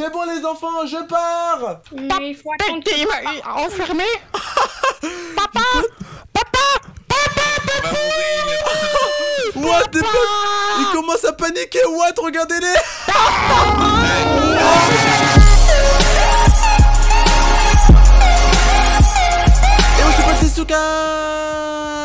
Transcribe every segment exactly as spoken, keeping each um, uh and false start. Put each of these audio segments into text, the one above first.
C'est bon les enfants, je pars. Mais il faut attendre qu'il m'a eu enfermé. Papa, papa, papa, papa. What the fuck? Il commence à paniquer. What? Regardez-les.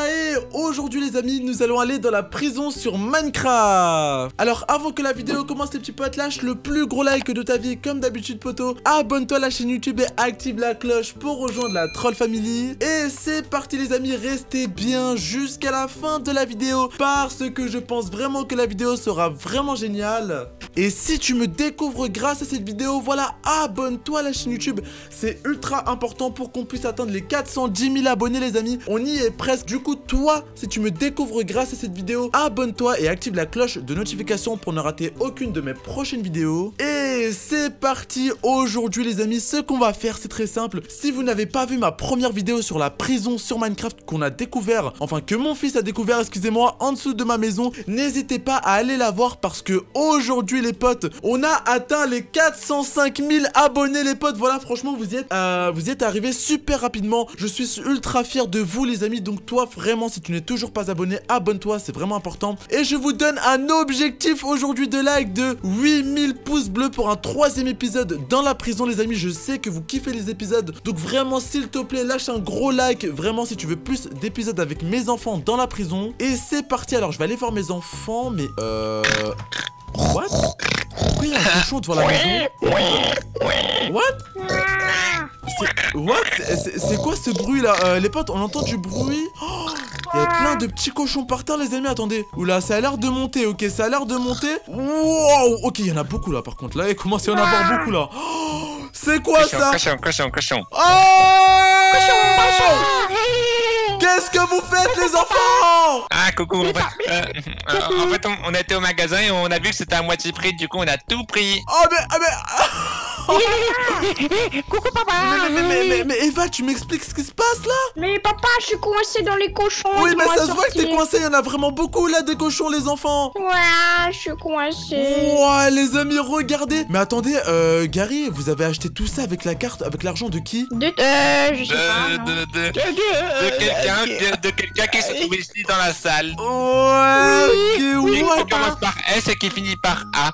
Et aujourd'hui les amis, nous allons aller dans la prison sur Minecraft. Alors avant que la vidéo commence les petits potes, lâche le plus gros like de ta vie comme d'habitude poto. Abonne-toi à la chaîne YouTube et active la cloche pour rejoindre la troll family. Et c'est parti les amis, restez bien jusqu'à la fin de la vidéo, parce que je pense vraiment que la vidéo sera vraiment géniale. Et si tu me découvres grâce à cette vidéo, voilà, abonne-toi à la chaîne YouTube. C'est ultra important pour qu'on puisse atteindre les quatre cent dix mille abonnés les amis. On y est presque. Du coup toi, si tu me découvres grâce à cette vidéo, abonne-toi et active la cloche de notification pour ne rater aucune de mes prochaines vidéos. Et c'est parti. Aujourd'hui les amis, ce qu'on va faire c'est très simple. Si vous n'avez pas vu ma première vidéo sur la prison sur Minecraft qu'on a découvert, enfin que mon fils a découvert, excusez-moi, en dessous de ma maison, n'hésitez pas à aller la voir, parce que aujourd'hui les potes, on a atteint les quatre cent cinq mille abonnés les potes. Voilà, franchement vous y êtes, euh, vous y êtes arrivés super rapidement. Je suis ultra fier de vous les amis. Donc toi vraiment, si tu n'es toujours pas abonné, abonne-toi, c'est vraiment important. Et je vous donne un objectif aujourd'hui de like de huit mille pouces bleus pour un troisième épisode dans la prison les amis. Je sais que vous kiffez les épisodes, donc vraiment s'il te plaît lâche un gros like, vraiment si tu veux plus d'épisodes avec mes enfants dans la prison. Et c'est parti. Alors je vais aller voir mes enfants, mais euh... what? Pourquoi il y a un cochon devant la maison? What? What? C'est quoi ce bruit là? Euh, les potes, on entend du bruit. Oh, il y a plein de petits cochons par terre les amis. Attendez. Oula, ça a l'air de monter. Ok, ça a l'air de monter. Wow. Ok, il y en a beaucoup là par contre. Là, il commence à y en avoir beaucoup là. Oh, c'est quoi ça? Cochon, cochon, cochon. Oh, cochon, cochon. Qu'est-ce que vous faites les enfants? Ah coucou, en fait, euh, euh, en fait on, on a été au magasin et on a vu que c'était à moitié prix, du coup on a tout pris. Oh mais... Ah, mais... Coucou papa. Mais, mais, mais, mais Eva, tu m'expliques ce qui se passe là? Mais papa, je suis coincé dans les cochons. Oui mais ça se voit que t'es coincé, il y en a vraiment beaucoup là des cochons les enfants. Ouais, je suis coincé. Ouais les amis, regardez. Mais attendez, euh, Gary, vous avez acheté tout ça avec la carte, avec l'argent de qui? De... Euh, je sais pas, non. De, de, de, de quelqu'un. De, de quelqu'un qui se trouve ici dans la salle. Ouais, oui, oui, qui oui, commence par S et qui finit par A.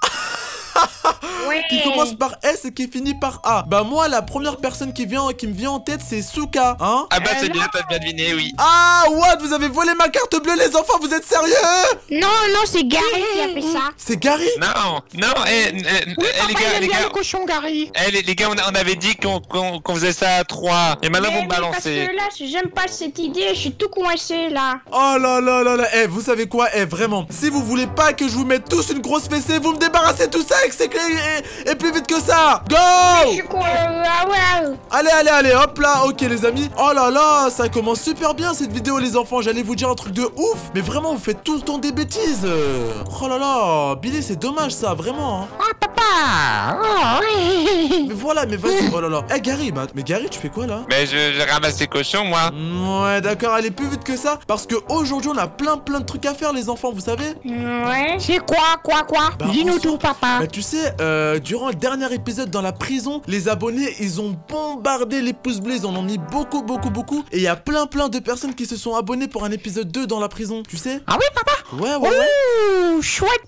Ouais. Qui commence par S et qui finit par A. Bah moi la première personne qui vient, qui me vient en tête c'est Souka, hein. Ah bah c'est bien, t'as bien deviné, oui. Ah what, vous avez volé ma carte bleue les enfants, vous êtes sérieux? Non non, c'est Gary qui a fait ça. C'est Gary? Non non, eh, eh, oui, eh, les gars, les gars, le cochon Gary. Eh les, les gars, on, on avait dit qu'on qu'on qu'on faisait ça à trois. Et maintenant vous me balancez. Parce que là j'aime pas cette idée, je suis tout coincé là. Oh là là là là. Eh vous savez quoi? Eh vraiment, si vous voulez pas que je vous mette tous une grosse fessée, vous me débarrassez tout ça. Et, et plus vite que ça. Go. Allez allez allez, hop là. Ok les amis, oh là là, ça commence super bien cette vidéo les enfants. J'allais vous dire un truc de ouf, mais vraiment vous faites tout le temps des bêtises. Oh là là Billy, c'est dommage ça, vraiment. Oh papa. Oh, oui. Mais voilà, mais vas-y. Oh là là. Eh hey, Gary, bah, mais Gary tu fais quoi là? Mais je, je ramasse les cochons moi. Ouais d'accord, allez plus vite que ça, parce que aujourd'hui on a plein plein de trucs à faire les enfants, vous savez. Ouais. C'est quoi quoi quoi? Bah, dis-nous tout papa. Bah, tu sais, euh, durant le dernier épisode dans la prison, les abonnés, ils ont bombardé les pouces bleus, ils en ont mis beaucoup, beaucoup, beaucoup. Et il y a plein, plein de personnes qui se sont abonnées pour un épisode deux dans la prison, tu sais. Ah oui, papa. Ouais, ouais, ouh, ouais. Chouette.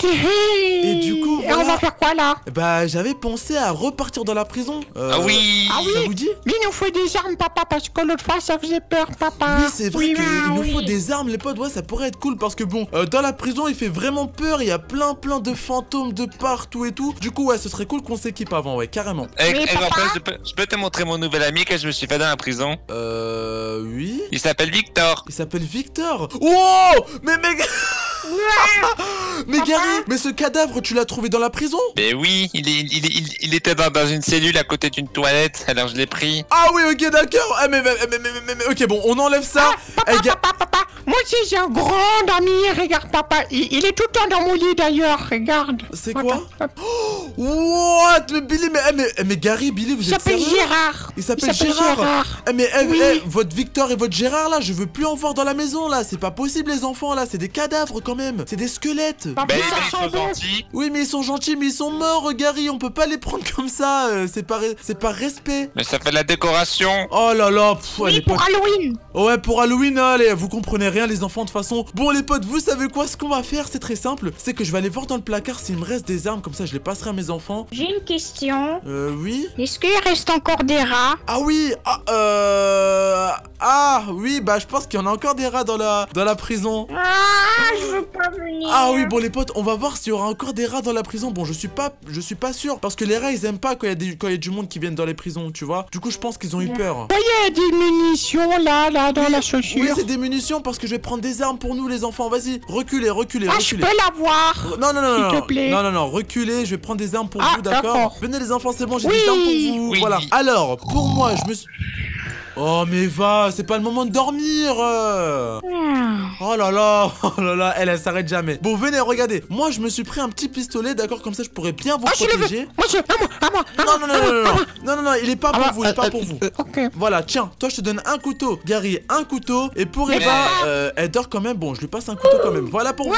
Et du coup, voilà. Et on va faire quoi, là? Bah, j'avais pensé à repartir dans la prison. Euh, ah oui. Ah oui. Ça vous dit? Mais il nous faut des armes, papa, parce que l'autre fois, ça faisait peur, papa. Oui, c'est vrai oui, qu'il oui. nous faut des armes, les potes. Ouais, ça pourrait être cool, parce que bon, euh, dans la prison, il fait vraiment peur. Il y a plein, plein de fantômes de partout et tout. Du coup ouais, ce serait cool qu'on s'équipe avant, ouais carrément. Et, et en fait, je, peux, je peux te montrer mon nouvel ami que je me suis fait dans la prison. Euh oui. Il s'appelle Victor. Il s'appelle Victor. Wow. Mais mais mais Gary, mais ce cadavre tu l'as trouvé dans la prison? Mais oui, il, il, il, il, il était dans, dans une cellule à côté d'une toilette, alors je l'ai pris. Ah oui ok d'accord. Ah, mais, mais, mais, mais, mais ok bon, on enlève ça. Ah, papa, eh, papa, papa, papa, moi aussi j'ai un grand ami, regarde papa, il, il est tout le temps dans mon lit d'ailleurs, regarde. C'est quoi? Oh, what? Mais Billy, mais, mais, mais Gary, Billy, vous êtes sérieux? Il s'appelle Gérard. Il s'appelle Gérard, Gérard. Eh, mais eh, oui. eh, votre Victor et votre Gérard là, je veux plus en voir dans la maison là. C'est pas possible les enfants là, c'est des cadavres quand même. C'est des squelettes. Bah, mais ils sont gentils. Oui, mais ils sont gentils, mais ils sont morts, Gary. On peut pas les prendre comme ça. Euh, c'est par, c'est par respect. Mais ça fait de la décoration. Oh là là. Pff, oui, allez, pour potes. Halloween. Ouais, pour Halloween. Allez, vous comprenez rien, les enfants, de toute façon. Bon, les potes, vous savez quoi? Ce qu'on va faire, c'est très simple. C'est que je vais aller voir dans le placard s'il me reste des armes. Comme ça, je les passerai à mes enfants. J'ai une question. Euh, oui. Est-ce qu'il reste encore des rats? Ah oui. Ah, euh. Ah, oui, bah, je pense qu'il y en a encore des rats dans la, dans la prison. Ah, je veux pas venir. Ah oui, bon, les potes, on va voir s'il y aura encore des rats dans la prison. Bon, je suis pas, je suis pas sûr, parce que les rats, ils aiment pas quand il y a des, quand il y a du monde qui viennent dans les prisons, tu vois. Du coup, je pense qu'ils ont eu peur. Il y a des munitions là, là, dans oui, la chaussure. Oui, c'est des munitions, parce que je vais prendre des armes pour nous, les enfants. Vas-y, reculez, reculez, ah, reculez. Je peux l'avoir. Non, non, non, non, plaît. non, non, non, reculez. Je vais prendre des armes pour ah, vous, d'accord. Venez, les enfants, c'est bon, j'ai oui. des armes pour vous. Oui. Voilà. Alors, pour moi, je me suis. Oh mais va, c'est pas le moment de dormir. Oh là là, oh là là, elle, elle s'arrête jamais. Bon, venez, regardez, moi je me suis pris un petit pistolet, d'accord, comme ça je pourrais bien vous protéger. Non non non non non non non, il est pas pour vous, il est pas pour vous. Voilà, tiens, toi je te donne un couteau, Gary, un couteau, et pour Eva, elle dort quand même. Bon, je lui passe un couteau quand même. Voilà pour vous.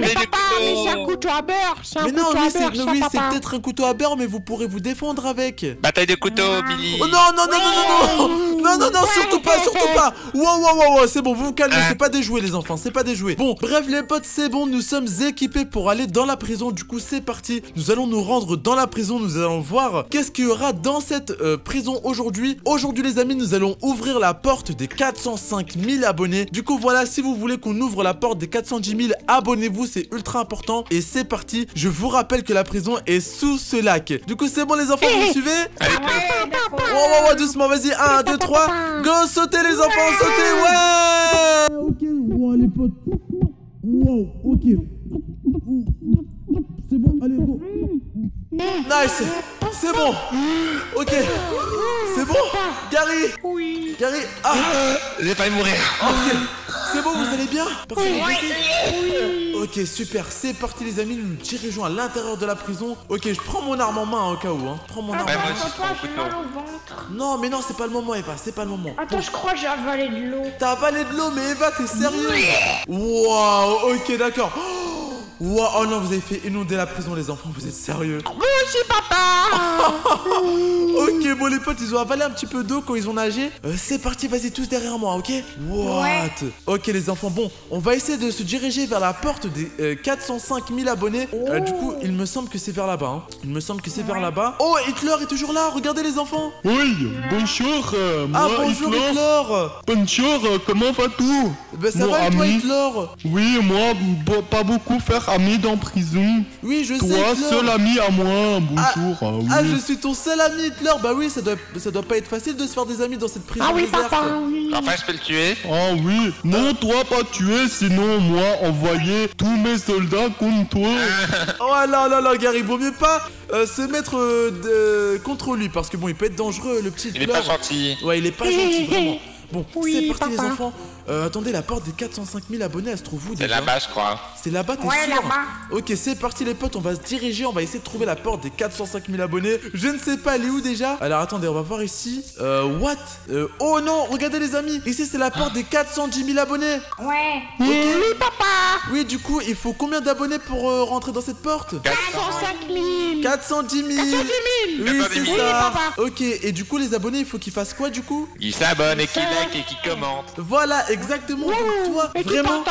Mais papa, mais c'est un couteau à beurre. Mais non, oui, c'est peut-être un couteau à beurre, mais vous pourrez vous défendre avec. Bataille de couteaux, Billy. Non non non non non non. Non, non, non, surtout pas, surtout pas. Wow, wow, wow, wow, c'est bon, vous vous calmez, c'est pas déjoué, les enfants, c'est pas déjoué. Bon, bref, les potes, c'est bon, nous sommes équipés pour aller dans la prison, du coup, c'est parti. Nous allons nous rendre dans la prison, nous allons voir qu'est-ce qu'il y aura dans cette euh, prison aujourd'hui. Aujourd'hui, les amis, nous allons ouvrir la porte des quatre cent cinq mille abonnés. Du coup, voilà, si vous voulez qu'on ouvre la porte des quatre cent dix mille, abonnez-vous, c'est ultra important. Et c'est parti, je vous rappelle que la prison est sous ce lac. Du coup, c'est bon, les enfants, vous me suivez? Wow, wow, wow, doucement, vas-y, un, deux, trois, go, sautez les enfants, sautez, ouais. Ok, wow, les potes, wow, ok, c'est bon, allez, go, nice, c'est bon, ok, c'est bon, Gary, oui, Gary, ah, j'ai failli mourir, ok, c'est bon, vous allez bien? Oui. Ok, super, c'est parti les amis, nous nous dirigeons à l'intérieur de la prison. Ok, je prends mon arme en main hein, au cas où, hein. Je prends mon Attends, arme en main. J'ai mal au ventre. Non, mais non, c'est pas le moment, Eva, c'est pas le moment. Attends, bon. Je crois que j'ai avalé de l'eau. T'as avalé de l'eau, mais Eva, t'es sérieux? Waouh, ok, d'accord. Wow, oh non, vous avez fait inonder la prison, les enfants, vous êtes sérieux? Moi aussi, papa. Ok, bon, les potes, ils ont avalé un petit peu d'eau quand ils ont nagé. Euh, c'est parti, vas-y, tous derrière moi, ok? What? Ouais. Ok, les enfants, bon, on va essayer de se diriger vers la porte des euh, quatre cent cinq mille abonnés. Oh. Euh, du coup, il me semble que c'est vers là-bas. Hein. Il me semble que c'est ouais. vers là-bas. Oh, Hitler est toujours là, regardez, les enfants. Oui, bonjour. Euh, ah, moi, bonjour, Hitler. Hitler. Bonjour, euh, comment vas-tu? Ben, ça mon va, ami. Et toi, Hitler? Oui, moi, bo pas beaucoup faire. Ami dans prison. Oui, je Toi, sais. Toi, seul ami à moi. Bonjour. Ah, ah, oui. ah, je suis ton seul ami, Hitler. Bah oui, ça doit, ça doit pas être facile de se faire des amis dans cette prison. Ah oui, déserte. Papa. Oui. Enfin, je peux le tuer. Ah oui. Non, toi, pas tuer. Sinon, moi, envoyer tous mes soldats contre toi. Oh là là là, Gary, vaut mieux pas euh, se mettre euh, de, contre lui. Parce que bon, il peut être dangereux, le petit Hitler. Il est pas gentil. Ouais, il est pas gentil, vraiment. Bon, oui, c'est parti, papa. Les enfants. Euh, attendez, la porte des quatre cent cinq mille abonnés, elle se trouve où? C'est là-bas, je crois. C'est là-bas, t'es ouais, sûr là-bas. Ok, c'est parti, les potes, on va se diriger, on va essayer de trouver la porte des quatre cent cinq mille abonnés. Je ne sais pas, elle est où déjà? Alors, attendez, on va voir ici. Euh, what euh, Oh non, regardez, les amis, ici, c'est la porte ah. des quatre cent dix mille abonnés. Ouais. Okay. Oui, papa. Oui, du coup, il faut combien d'abonnés pour euh, rentrer dans cette porte? Quatre cent cinq mille. quatre cent dix mille. quatre cent dix mille. Oui, c'est ça. Oui, papa. Ok, et du coup, les abonnés, il faut qu'ils fassent quoi, du coup? Ils s'abonnent et qu'ils like et qu'ils commentent. Voilà, exactement. Donc toi, et vraiment,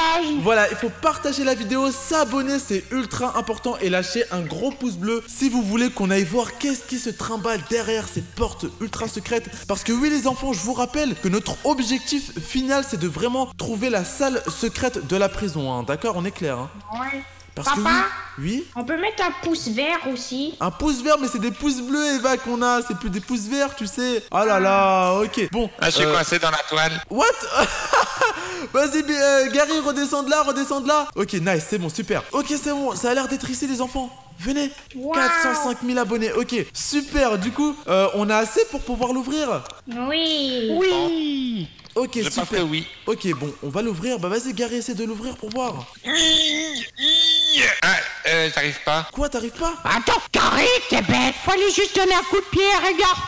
voilà, il faut partager la vidéo, s'abonner, c'est ultra important, et lâcher un gros pouce bleu si vous voulez qu'on aille voir qu'est-ce qui se trimballe derrière cette porte ultra secrète. Parce que oui, les enfants, je vous rappelle que notre objectif final, c'est de vraiment trouver la salle secrète de la prison, hein, d'accord? On est clair, hein? Ouais. Parce Papa, que oui, oui on peut mettre un pouce vert aussi. Un pouce vert, mais c'est des pouces bleus, Eva, qu'on a. C'est plus des pouces verts, tu sais. Oh là là, ok. Bon. Ah, je suis euh... coincé dans la toile. What? Vas-y, euh, Gary, redescends de là, redescends de là. Ok, nice, c'est bon, super. Ok, c'est bon, ça a l'air d'être ici, les enfants. Venez, wow. quatre cent cinq mille abonnés, ok, super, du coup, euh, on a assez pour pouvoir l'ouvrir? Oui. Oui. Ok, je super. Fait, oui. Ok, bon, on va l'ouvrir, bah vas-y, Gary, essaie de l'ouvrir pour voir. Ah, euh, t'arrives pas. Quoi, t'arrives pas? Attends, Gary, t'es bête, fallait juste donner un coup de pied, regarde.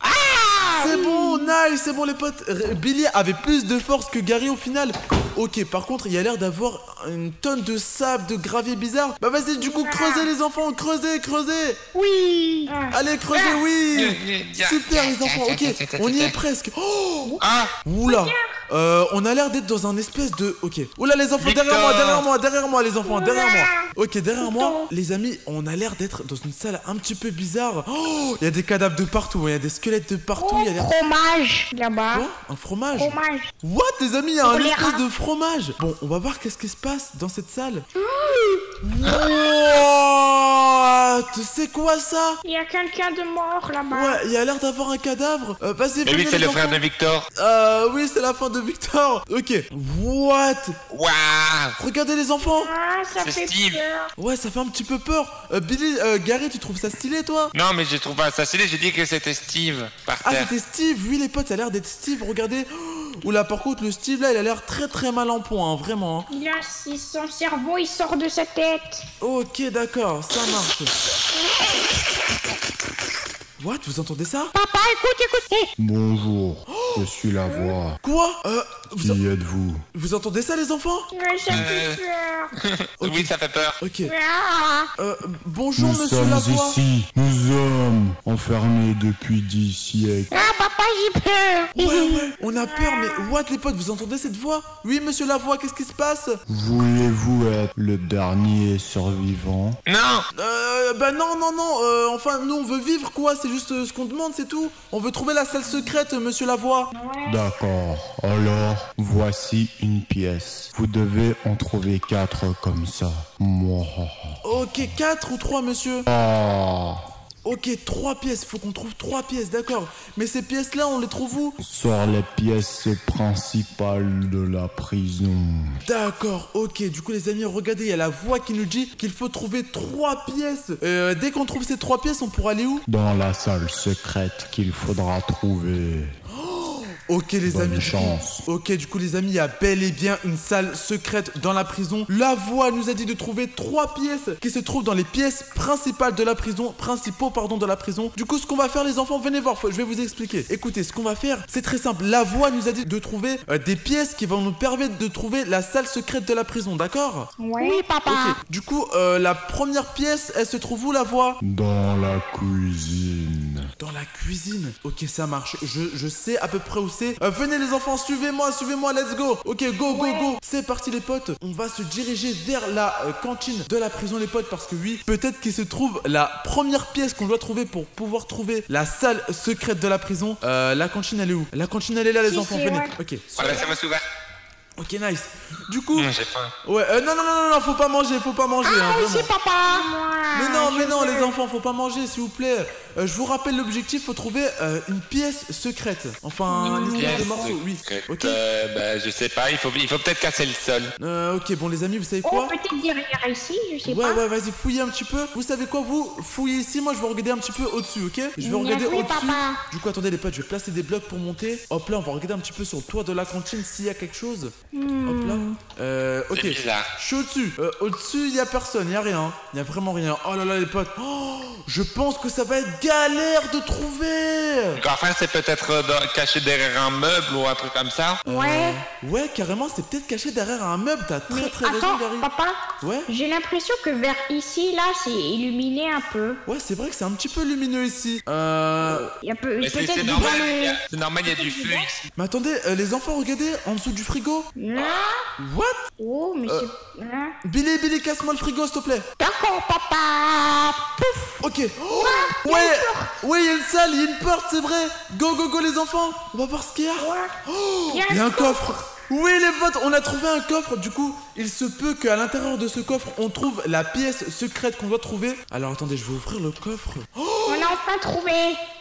Ah, c'est bon, nice, c'est bon, les potes. Billy avait plus de force que Gary au final. Ok, par contre, il y a l'air d'avoir une tonne de sable, de gravier bizarre. Bah vas-y, du coup, creusez les enfants, creusez, creusez. Oui. Allez, creusez, oui. Super les enfants, ok, on y est presque. Oh, oula, euh, on a l'air d'être dans un espèce de... Ok, oula les enfants, derrière moi, derrière moi, derrière moi les enfants, derrière moi. Ok, derrière moi, les amis, on a l'air d'être dans une salle un petit peu bizarre. Oh, il y a des cadavres de partout, il y a des squelettes de partout. Il y a un fromage là-bas. Un fromage. What les amis, il y a un espèce de fromage. Bon, on va voir qu'est-ce qui se passe dans cette salle. Wow, c'est quoi ça? Il y a quelqu'un de mort là-bas. Ouais, il y a l'air d'avoir un cadavre. Euh, Vas-y. Mais oui, c'est le frère de Victor. Euh, oui, c'est la fin de Victor. Ok. What? Waouh. Regardez les enfants. Ah, ça fait peur. Ouais, ça fait un petit peu peur. Euh, Billy, euh, Gary, tu trouves ça stylé, toi? Non, mais je trouve pas ça stylé. J'ai dit que c'était Steve par terre. Ah, c'était Steve. Oui, les potes, ça a l'air d'être Steve. Regardez. Oula, par contre, le Steve là, il a l'air très très mal en point, hein, vraiment. Hein. Il a son cerveau, il sort de sa tête. Ok, d'accord, ça marche. What? Vous entendez ça? Papa, écoute, écoute. Bonjour, oh, je suis la voix. Quoi? Euh, vous Qui en... êtes-vous? Vous entendez ça, les enfants? Oui, ça fait peur. Okay. Oui, ça fait peur. Ok. Ah. Euh, bonjour, nous monsieur la voix. Ici. Nous sommes enfermés depuis dix siècles. Ah, papa, j'ai peur. Ouais, ouais, on a peur, mais what, les potes, vous entendez cette voix? Oui, monsieur la voix, qu'est-ce qui se passe? Voulez-vous être le dernier survivant? Non. Euh, bah non, non, non. Euh, enfin, nous, on veut vivre, quoi. C'est juste ce qu'on demande, c'est tout. On veut trouver la salle secrète, monsieur Lavoie. D'accord. Alors, voici une pièce. Vous devez en trouver quatre comme ça. Ok, quatre ou trois, monsieur? Ah. Ok, trois pièces, faut qu'on trouve trois pièces, d'accord. Mais ces pièces-là, on les trouve où? Sur les pièces principales de la prison. D'accord, ok. Du coup, les amis, regardez, il y a la voix qui nous dit qu'il faut trouver trois pièces. Euh, dès qu'on trouve ces trois pièces, on pourra aller où? Dans la salle secrète qu'il faudra trouver. Ok les Bonne amis, chance. Ok du coup les amis, il y a bel et bien une salle secrète dans la prison. La voix nous a dit de trouver trois pièces qui se trouvent dans les pièces principales de la prison, principaux pardon de la prison. Du coup ce qu'on va faire les enfants, venez voir, je vais vous expliquer. Écoutez, ce qu'on va faire, c'est très simple. La voix nous a dit de trouver euh, des pièces qui vont nous permettre de trouver la salle secrète de la prison, d'accord? Oui papa. Ok, du coup euh, la première pièce, elle se trouve où la voix? Dans la cuisine. Dans la cuisine. Ok ça marche, je, je sais à peu près où. Euh, venez les enfants, suivez-moi, suivez-moi, let's go. Ok, go, go, go. C'est parti les potes. On va se diriger vers la euh, cantine de la prison les potes. Parce que oui, peut-être qu'il se trouve la première pièce qu'on doit trouver pour pouvoir trouver la salle secrète de la prison. euh, La cantine elle est où? La cantine elle est là les si, enfants, si, venez ouais. Ok, voilà, ça va s'ouvrir. Ok nice. Du coup mmh, j'ai faim. Ouais euh, non non non non faut pas manger, faut pas manger. Ah hein, c'est papa. Mais non mais non les enfants, faut pas manger s'il vous plaît. euh, Je vous rappelle l'objectif, faut trouver euh, une pièce secrète. Enfin une pièce de morceau, oui. Ok euh, bah je sais pas, il faut, il faut peut-être casser le sol. euh, Ok bon les amis vous savez quoi? Oh peut-être derrière ici, je sais ouais, pas. Ouais ouais vas-y fouillez un petit peu. Vous savez quoi, vous fouillez ici, moi je vais regarder un petit peu au-dessus ok. Je vais regarder au-dessus. Du coup attendez les potes, je vais placer des blocs pour monter. Hop là on va regarder un petit peu sur le toit de la cantine s'il y a quelque chose. Hmm. Hop là. Euh, ok. Je suis au-dessus. Euh, au-dessus, il n'y a personne, il n'y a rien. Il n'y a vraiment rien. Oh là là, les potes. Oh, je pense que ça va être galère de trouver. Enfin, c'est peut-être euh, caché derrière un meuble ou un truc comme ça. Ouais. Euh, ouais, carrément, c'est peut-être caché derrière un meuble. T'as très Mais très raison, Gary. Papa. Ouais. J'ai l'impression que vers ici, là, c'est illuminé un peu. Ouais, c'est vrai que c'est un petit peu lumineux ici. Euh. Il y a peu. C'est normal, il les... y, y a du flux. Mais attendez, euh, les enfants, regardez en dessous du frigo. Non. What? Oh mais euh, c'est... Billy, Billy, casse-moi le frigo s'il te plaît. D'accord papa. Pouf. Ok oh. Ouais. Ouais il y a une salle, il y a une porte c'est vrai. Go go go les enfants. On va voir ce qu'il y a ouais. Oh, Il y a, il y a un coffre, coffre. Oui les potes, on a trouvé un coffre. Du coup, il se peut qu'à l'intérieur de ce coffre, on trouve la pièce secrète qu'on doit trouver. Alors attendez, je vais ouvrir le coffre. Oh on a enfin trouvé.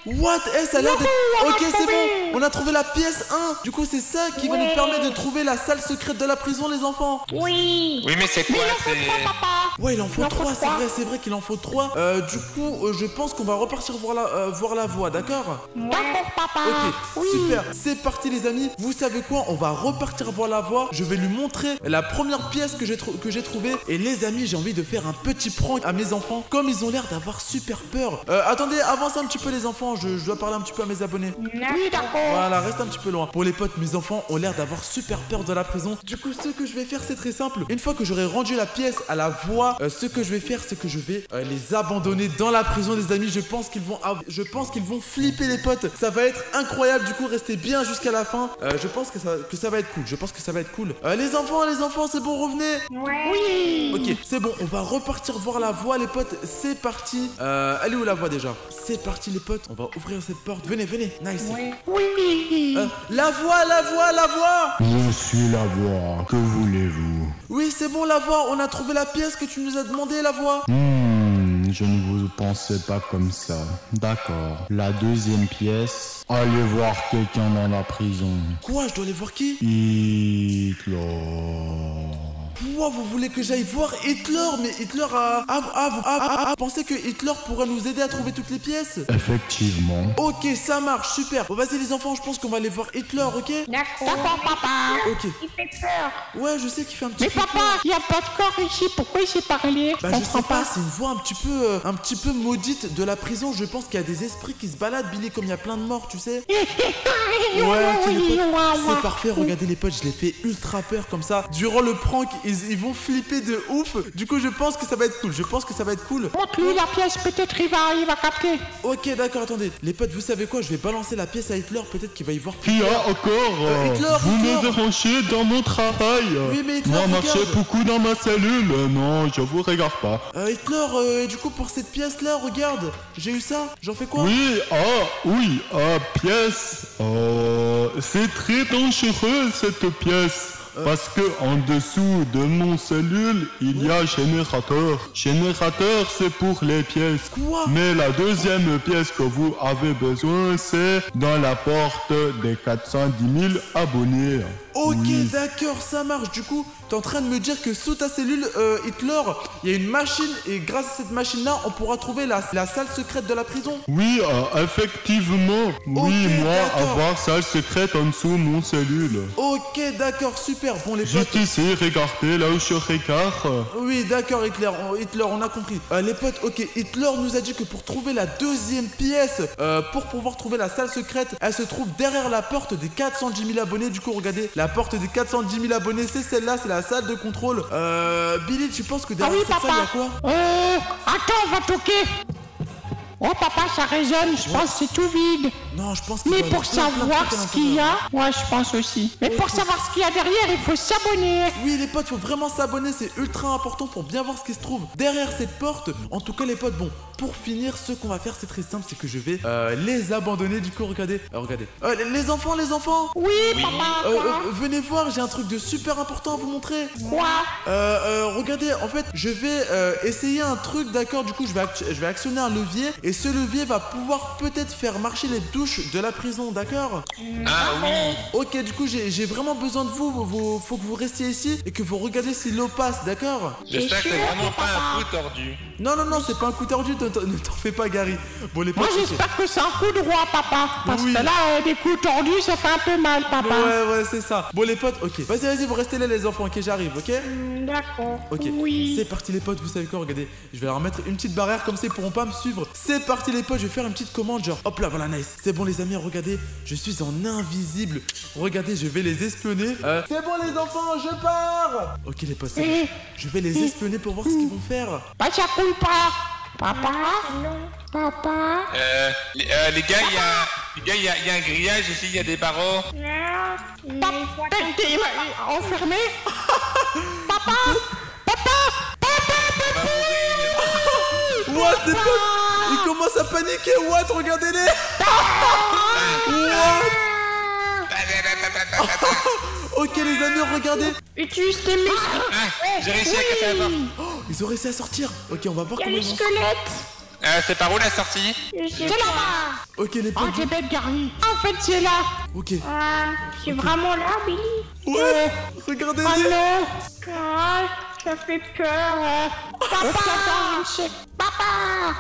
What? Eh ça a l'air de... Ok c'est bon, on a trouvé la pièce un. Du coup c'est ça qui oui. va nous permettre de trouver la salle secrète de la prison les enfants. Oui. Oui mais c'est quoi? Mais non, c'est... Ouais, il en faut trois, c'est vrai, c'est vrai qu'il en faut trois. Euh, du coup, euh, je pense qu'on va repartir voir la, euh, voir la voie, d'accord? D'accord, papa. Ok, oui. Super. C'est parti, les amis. Vous savez quoi? On va repartir voir la voie. Je vais lui montrer la première pièce que j'ai que j'ai trouvée. Et les amis, j'ai envie de faire un petit prank à mes enfants, comme ils ont l'air d'avoir super peur. Euh, attendez, avancez un petit peu, les enfants. Je, je dois parler un petit peu à mes abonnés. Oui, d'accord. Voilà, reste un petit peu loin. Pour les potes, mes enfants ont l'air d'avoir super peur de la prison. Du coup, ce que je vais faire, c'est très simple. Une fois que j'aurai rendu la pièce à la voix, euh, ce que je vais faire, c'est que je vais euh, les abandonner dans la prison, les amis. Je pense qu'ils vont, je pense qu'ils vont flipper, les potes. Ça va être incroyable. Du coup, restez bien jusqu'à la fin. Euh, je pense que ça, que ça va être cool. Je pense que ça va être cool. Euh, les enfants, les enfants, c'est bon, revenez. Oui. Ok, c'est bon. On va repartir voir la voix, les potes. C'est parti. Euh, elle est où la voix déjà? C'est parti, les potes. On va ouvrir cette porte. Venez, venez. Nice. Oui. Oui. Euh, la voix, la voix, la voix. Je suis la voix. Que voulez-vous? Oui, c'est bon, la voix. On a trouvé la pièce que tu nous as demandé, la voix. Mmh, je ne vous pensais pas comme ça. D'accord. La deuxième pièce. Allez voir quelqu'un dans la prison. Quoi? Je dois aller voir qui? Hitler. Wow, vous voulez que j'aille voir Hitler? Mais Hitler a... Ah, ah, vous ah, ah, pensez que Hitler pourrait nous aider à trouver toutes les pièces? Effectivement. Ok, ça marche, super. Bon, vas-y les enfants, je pense qu'on va aller voir Hitler, ok? D'accord, papa. Ok. Il fait peur. Ouais, je sais qu'il fait un petit peu... Mais papa, il n'y a pas de corps ici, pourquoi il s'est parlé? Bah, je sais pas, c'est une voix un petit peu... Euh, un petit peu maudite de la prison. Je pense qu'il y a des esprits qui se baladent, Billy, comme il y a plein de morts, tu sais. Ouais, okay, c'est parfait, regardez les potes, je les fais ultra peur comme ça. Durant le prank, Ils, ils vont flipper de ouf. Du coup je pense que ça va être cool. Je pense que ça va être cool. Montre-lui la pièce, peut-être il va, il va capter. Ok, d'accord, attendez. Les potes, vous savez quoi? Je vais balancer la pièce à Hitler, peut-être qu'il va y voir. Qui a encore euh, Hitler, vous Hitler. me dérangez dans mon travail. Oui, mais Hitler, moi marché beaucoup dans ma cellule. Non, je vous regarde pas. euh, Hitler, euh, et du coup pour cette pièce là, regarde, j'ai eu ça, j'en fais quoi? Oui, ah, oui, ah, pièce. euh, C'est très dangereux cette pièce. Euh... Parce que en dessous de mon cellule, il ouais. y a générateur. Générateur, c'est pour les pièces. Quoi? Mais la deuxième pièce que vous avez besoin, c'est dans la porte des quatre cent dix mille abonnés. Ok, oui. D'accord, ça marche. Du coup, t'es en train de me dire que sous ta cellule, euh, Hitler, il y a une machine, et grâce à cette machine-là, on pourra trouver la, la salle secrète de la prison. Oui, euh, effectivement. Okay, oui, moi, avoir salle secrète en dessous de mon cellule. Ok, d'accord, super. Bon, les potes... Juste ici, regardez, là où je regarde. Oui, d'accord, Hitler, on, Hitler, on a compris. Euh, les potes, ok, Hitler nous a dit que pour trouver la deuxième pièce, euh, pour pouvoir trouver la salle secrète, elle se trouve derrière la porte des quatre cent dix mille abonnés. Du coup, regardez... La porte des quatre cent dix mille abonnés, c'est celle-là, c'est la salle de contrôle. Euh, Billy, tu penses que derrière ah oui, cette papa. salle, il y a quoi? Euh, attends, on va toquer. Oh papa, ça résonne, je ouais. pense que c'est tout vide. Non, je pense que... Mais pour savoir ce qu'il y a, ouais, je pense aussi. Mais ouais, pour savoir ce qu'il y a derrière, il faut s'abonner. Oui, les potes, faut vraiment s'abonner, c'est ultra important pour bien voir ce qui se trouve derrière cette porte. En tout cas, les potes, bon, pour finir, ce qu'on va faire, c'est très simple, c'est que je vais euh, les abandonner. Du coup, regardez, euh, regardez. Euh, les enfants, les enfants. Oui, oui. papa. Euh, euh, venez voir, j'ai un truc de super important à vous montrer. Quoi? euh, euh, Regardez, en fait, je vais euh, essayer un truc, d'accord. Du coup, je vais, je vais actionner un levier et ce levier va pouvoir peut-être faire marcher les douches de la prison, d'accord? Ah oui. Ok, du coup j'ai vraiment besoin de vous. Vous faut que vous restiez ici et que vous regardez si l'eau passe, d'accord? J'espère que c'est vraiment pas un coup tordu. Non non non, c'est pas un coup tordu, ne t'en fais pas, Gary. Bon, les potes, moi j'espère que c'est un coup droit, papa, parce oui. que là euh, des coups tordus ça fait un peu mal, papa. Ouais ouais, c'est ça. Bon les potes, ok, vas-y vas-y, vous restez là les enfants, ok, j'arrive, ok? D'accord. Ok, oui. C'est parti les potes, vous savez quoi, regardez, je vais leur mettre une petite barrière comme ça ils pourront pas me suivre. C'est parti les potes, je vais faire une petite commande genre hop là, voilà, nice. C'est bon les amis, regardez, je suis en invisible. Regardez, je vais les espionner. Euh, c'est bon les enfants, je pars. Ok les potes, je vais les espionner pour voir ce qu'ils vont faire. Pas ça coule pas. Papa, papa. Euh, les, euh, les gars, il y a... Les gars, il y, y a un grillage ici, il y a des barreaux. Papa, t'es enfermé. Papa, papa, papa, papa. What the fuck? Ils commencent à paniquer. What? Regardez-les. What? Ok, les amis, regardez. Utilise tes muscles. Ah, j'ai réussi oui. à casser la porte. Oh, ils ont réussi à sortir. Ok, on va voir comment ils vont. Il y a les squelettes. Euh, c'est par où la sortie? C'est là-bas. Ok les potes. Oh t'es bête Gary. En fait c'est là. Ok. Ah, je suis okay. vraiment là Billy. Ouais. Euh, regardez. Oh non. Ça fait peur. Hein. Papa, papa,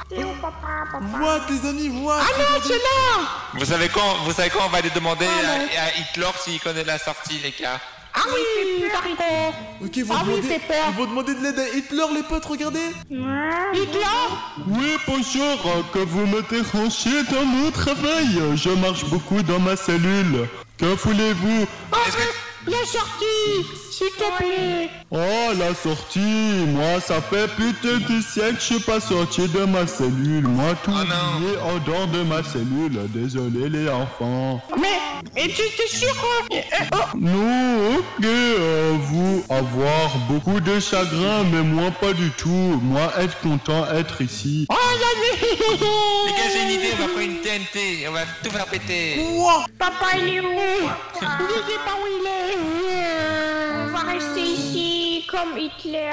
t'es où, papa, papa? What, les amis, what? Ah non, c'est là. Vous savez quoi? Vous savez quoi? On va aller demander ah, à, à Hitler s'il connaît la sortie, les gars. Ah oui, t'arrêtes. Ok, vous ah demandez, oui, fait peur. Ils vont demander de l'aide à Hitler, les potes, regardez. Hitler. Oui, bonjour, que vous me déranchez dans mon travail. Je marche beaucoup dans ma cellule. Que voulez-vous? Ah, que... La sortie, s'il te plaît. Oh, la sortie. Moi, ça fait putain de siècle que je suis pas sorti de ma cellule. Moi, tout est en dehors de ma cellule. Désolé, les enfants. Mais, et tu t'es sûr euh, oh. Non, ok. Euh, vous avoir beaucoup de chagrin, mais moi, pas du tout. Moi, être content, être ici. Oh, la vie. Les gars, j'ai une idée. On va prendre une T N T. On va tout faire péter. Wow. Papa, il est où? Il est pas où il est. On va rester ici comme Hitler.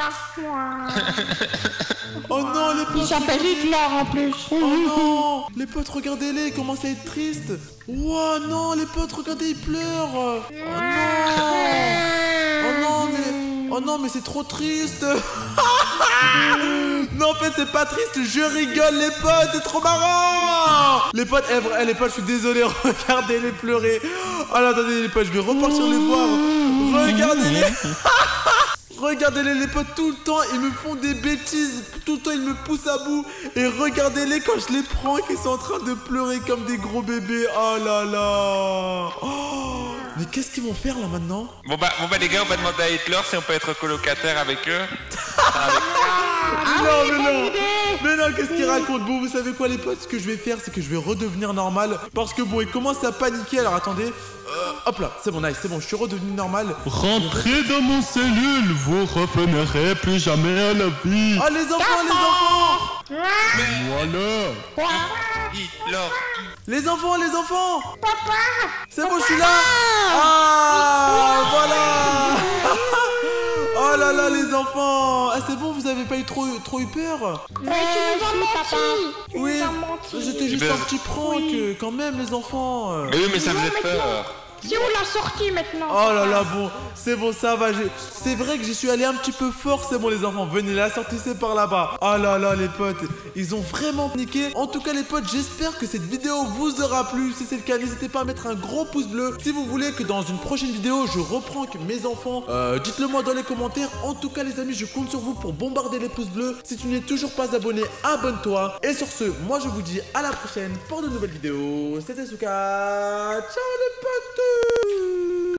Oh non, les potes. Il s'appelle Hitler en plus. Oh non, les potes, regardez-les, ils commencent à être tristes. Oh non, les potes, regardez, ils pleurent. Oh non. Oh non, mais, oh non, mais c'est trop triste. Non, en fait, c'est pas triste, je rigole, les potes, c'est trop marrant. Les potes, eh, les potes, je suis désolé, regardez-les pleurer. Oh là, attendez, les potes, je vais repartir les voir. Regardez-les. Regardez-les, les potes, tout le temps, ils me font des bêtises. Tout le temps, ils me poussent à bout. Et regardez-les quand je les prends, qu'ils sont en train de pleurer comme des gros bébés. Oh là là. Oh. Mais qu'est-ce qu'ils vont faire là maintenant? Bon bah, bon bah les gars, on va demander à Hitler si on peut être colocataire avec eux. Non, mais non, mais non, qu'est-ce qu'il raconte? Bon, vous savez quoi, les potes? Ce que je vais faire, c'est que je vais redevenir normal. Parce que bon, il commence à paniquer. Alors attendez, euh, hop là, c'est bon, nice, c'est bon, je suis redevenu normal. Rentrez dans mon cellule, vous revenirez plus jamais à la vie. Oh, les enfants, les enfants. Voilà. Hitler. Les enfants, les enfants. Papa. C'est bon, je suis là. Ah, voilà. Oh là là, les enfants. Ah, c'est bon, vous avez pas eu trop, trop eu peur? Mais tu nous as menti. Oui, j'étais juste un petit prank oui. Quand même, les enfants. Mais oui, mais ça faisait peur. C'est où la sortie maintenant? Oh là là, bon, c'est bon, ça va. C'est vrai que j'y suis allé un petit peu fort. C'est bon, les enfants, venez, la sortie c'est par là-bas. Oh là là, les potes, ils ont vraiment paniqué. En tout cas, les potes, j'espère que cette vidéo vous aura plu. Si c'est le cas, n'hésitez pas à mettre un gros pouce bleu. Si vous voulez que dans une prochaine vidéo, je repranque mes enfants, euh, dites-le moi dans les commentaires. En tout cas, les amis, je compte sur vous pour bombarder les pouces bleus. Si tu n'es toujours pas abonné, abonne-toi. Et sur ce, moi, je vous dis à la prochaine pour de nouvelles vidéos. C'était Suka. Ciao, les potes.